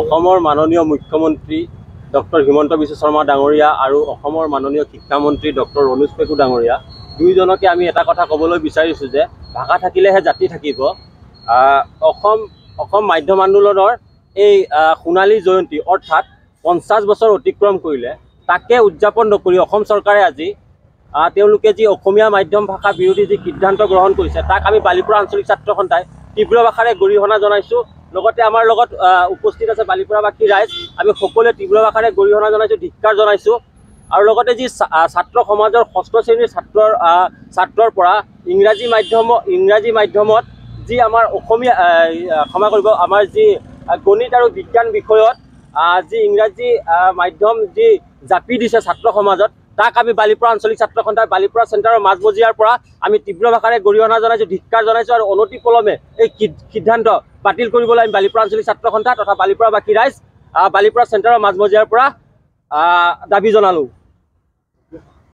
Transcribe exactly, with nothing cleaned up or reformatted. অসমৰ মাননীয় মুখ্যমন্ত্ৰী ডক্টৰ হিমন্ত বিশ্ব শৰ্মা ডাঙৰীয়া আৰু অসমৰ মাননীয় শিক্ষামন্ত্ৰী ডক্টৰ অনুজ পেগু ডাঙৰীয়া দুইজনকে আমি এটা কথা ক'বলৈ বিচাৰিছো যে ভাষা থাকিলেহে জাতি থাকিব। অসম অসম মাধ্যম আন্দোলনৰ এই সোণালী জয়ন্তী অৰ্থাৎ পঞ্চাছ বছৰ অতিক্ৰম কৰিলে, তাকে উদযাপন নকৰি অসম চৰকাৰে আজি তেওঁলোকে যি অসমীয়া মাধ্যম ভাষা বিৰোধী যি সিদ্ধান্ত গ্ৰহণ কৰিছে তাক আমি বালিপুৰা আঞ্চলিক ছাত্ৰ সন্থাই তীব্ৰ ভাষাৰে গৰিহণা জনাইছোঁ। লগতে আমাৰ লগত উপস্থিত আছে বালিপুৰাবাসী ৰাইজ, আমি সকলোৱে তীব্ৰ ভাষাৰে গৰিহণা জনাইছোঁ, ধিক্কাৰ জনাইছোঁ। আৰু লগতে যি ছাত্ৰ সমাজৰ ষষ্ঠ শ্ৰেণীৰ ছাত্ৰৰ ছাত্ৰৰ পৰা ইংৰাজী মাধ্যম ইংৰাজী মাধ্যমত যি আমাৰ অসমীয়া ক্ষমা কৰিব আমাৰ যি গণিত আৰু বিজ্ঞান বিষয়ত যি ইংৰাজী মাধ্যম যি জাপি দিছে ছাত্ৰ সমাজত, তাক আমি বালিপুৰা আঞ্চলিক ছাত্ৰ সন্থাই বালিপুৰা চেণ্টাৰৰ মাজমজিয়াৰ পৰা আমি তীব্ৰ ভাষাৰে গৰিহণা জনাইছোঁ, ধিক্কাৰ জনাইছোঁ। আৰু অনতিপলমে এই সিদ্ধান্ত বাতিল কৰিবলৈ আমি বালিপুৰা আঞ্চলিক ছাত্ৰ সন্থা তথা বালিপুৰাবাসী ৰাইজ বালিপুৰা চেণ্টাৰৰ মাজমজিয়াৰ পৰা দাবী জনালোঁ।